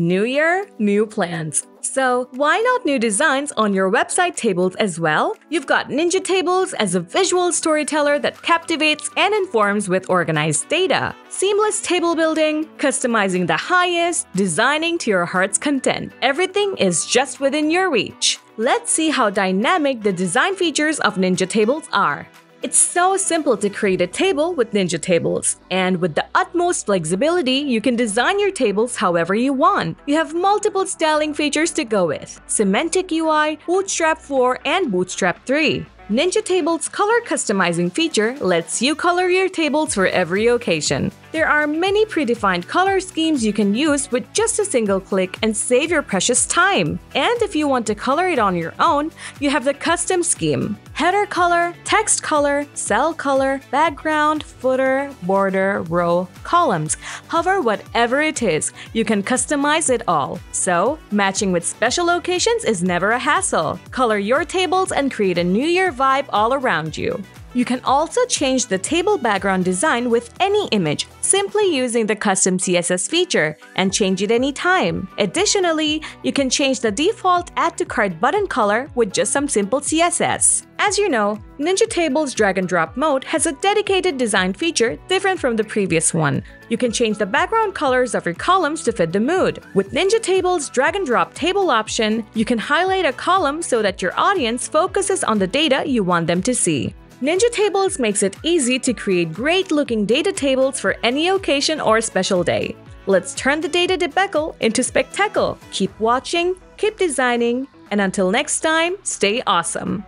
New year, new plans. So why not new designs on your website tables as well? You've got Ninja Tables as a visual storyteller that captivates and informs with organized data. Seamless table building, customizing the highest, designing to your heart's content. Everything is just within your reach. Let's see how dynamic the design features of Ninja Tables are. It's so simple to create a table with Ninja Tables. And with the utmost flexibility, you can design your tables however you want. You have multiple styling features to go with: Semantic UI, Bootstrap 4, and Bootstrap 3. Ninja Tables' color customizing feature lets you color your tables for every occasion. There are many predefined color schemes you can use with just a single click and save your precious time. And if you want to color it on your own, you have the custom scheme: header color, text color, cell color, background, footer, border, row, columns. Hover whatever it is, you can customize it all. So, matching with special occasions is never a hassle. Color your tables and create a New Year vibe all around you. You can also change the table background design with any image simply using the custom CSS feature and change it anytime. Additionally, you can change the default Add to Cart button color with just some simple CSS. As you know, Ninja Tables drag and drop mode has a dedicated design feature different from the previous one. You can change the background colors of your columns to fit the mood. With Ninja Tables drag and drop table option, you can highlight a column so that your audience focuses on the data you want them to see. Ninja Tables makes it easy to create great-looking data tables for any occasion or special day. Let's turn the data debacle into spectacle. Keep watching, keep designing, and until next time, stay awesome!